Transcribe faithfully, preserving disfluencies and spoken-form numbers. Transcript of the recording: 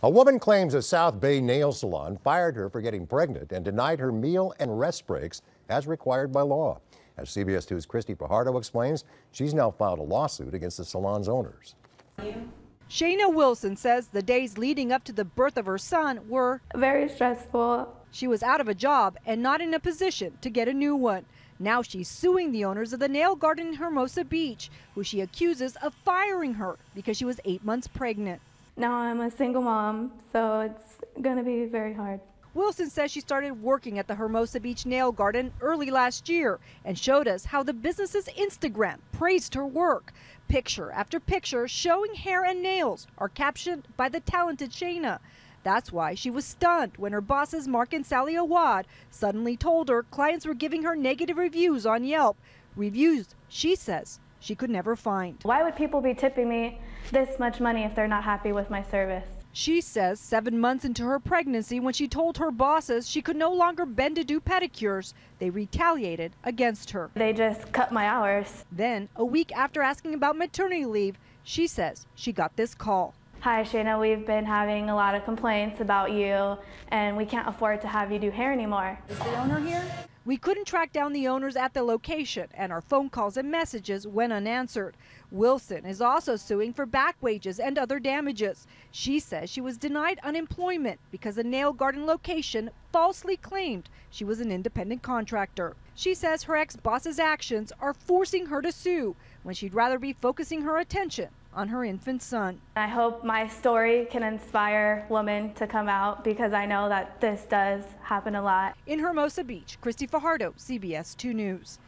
A woman claims a South Bay nail salon fired her for getting pregnant and denied her meal and rest breaks as required by law. As C B S two's Christy Fajardo explains, she's now filed a lawsuit against the salon's owners. Shayna Wilson says the days leading up to the birth of her son were very stressful. She was out of a job and not in a position to get a new one. Now she's suing the owners of the Nail Garden in Hermosa Beach, who she accuses of firing her because she was eight months pregnant. Now I'm a single mom, so it's going to be very hard. Wilson says she started working at the Hermosa Beach Nail Garden early last year and showed us how the business's Instagram praised her work. Picture after picture showing hair and nails are captioned by the talented Shayna. That's why she was stunned when her bosses Mark and Sally Awad suddenly told her clients were giving her negative reviews on Yelp. Reviews, she says, she could never find. Why would people be tipping me this much money if they're not happy with my service? She says seven months into her pregnancy, when she told her bosses she could no longer bend to do pedicures, they retaliated against her. They just cut my hours. Then, a week after asking about maternity leave, she says she got this call. Hi, Shayna, we've been having a lot of complaints about you, and we can't afford to have you do hair anymore. Is the owner here? We couldn't track down the owners at the location, and our phone calls and messages went unanswered. Wilson is also suing for back wages and other damages. She says she was denied unemployment because the Nail Garden location falsely claimed she was an independent contractor. She says her ex-boss's actions are forcing her to sue when she'd rather be focusing her attention on her infant son. I hope my story can inspire women to come out, because I know that this does happen a lot. In Hermosa Beach, Christy Fajardo, C B S two News.